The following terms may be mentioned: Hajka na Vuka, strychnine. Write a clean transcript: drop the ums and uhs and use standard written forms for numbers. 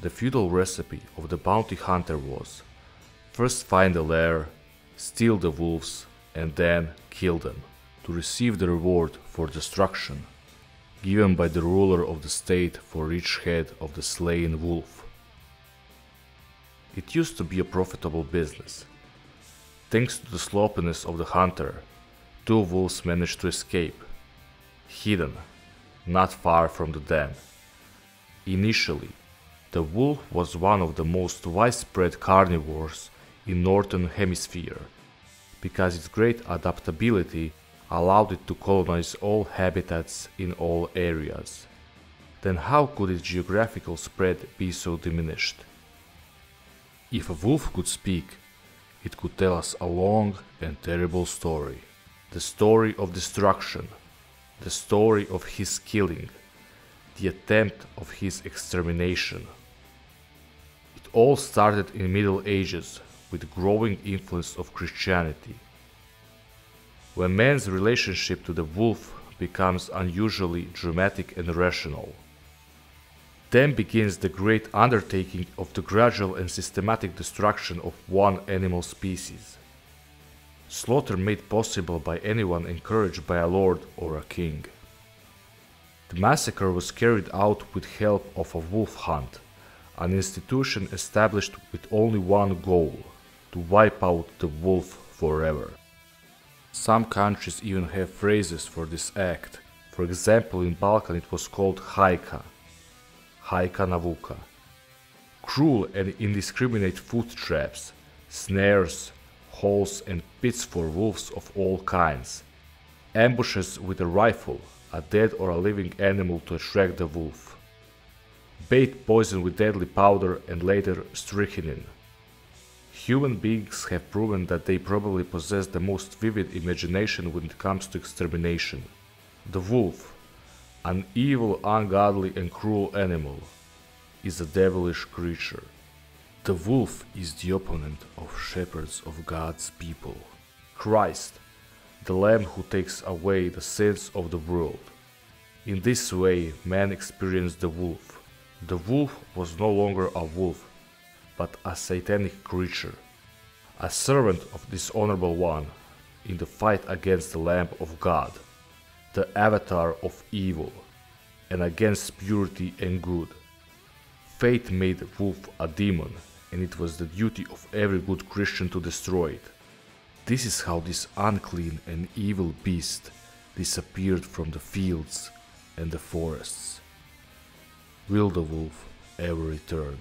The feudal recipe of the bounty hunter was first find a lair, steal the wolves and then kill them, to receive the reward for destruction given by the ruler of the state for each head of the slain wolf. It used to be a profitable business. Thanks to the sloppiness of the hunter, two wolves managed to escape, hidden, not far from the den. Initially, the wolf was one of the most widespread carnivores in Northern Hemisphere, because its great adaptability allowed it to colonize all habitats in all areas. Then how could its geographical spread be so diminished? If a wolf could speak, it could tell us a long and terrible story. The story of destruction, the story of his killing, the attempt of his extermination. It all started in Middle Ages with growing influence of Christianity. When man's relationship to the wolf becomes unusually dramatic and rational, then begins the great undertaking of the gradual and systematic destruction of one animal species. Slaughter made possible by anyone encouraged by a lord or a king. The massacre was carried out with help of a wolf hunt, an institution established with only one goal: to wipe out the wolf forever. Some countries even have phrases for this act. For example, in Balkan it was called Hajka, Hajka na Vuka. Cruel and indiscriminate food traps, snares, holes and pits for wolves of all kinds, ambushes with a rifle, a dead or a living animal to attract the wolf, bait poison with deadly powder and later strychnine. Human beings have proven that they probably possess the most vivid imagination when it comes to extermination. The wolf, an evil, ungodly and cruel animal, is a devilish creature. The wolf is the opponent of shepherds of God's people. Christ, the Lamb who takes away the sins of the world. In this way, man experienced the wolf. The wolf was no longer a wolf, but a satanic creature, a servant of dishonorable one in the fight against the Lamb of God, the avatar of evil, and against purity and good. Fate made the wolf a demon, and it was the duty of every good Christian to destroy it. This is how this unclean and evil beast disappeared from the fields and the forests. Will the wolf ever return?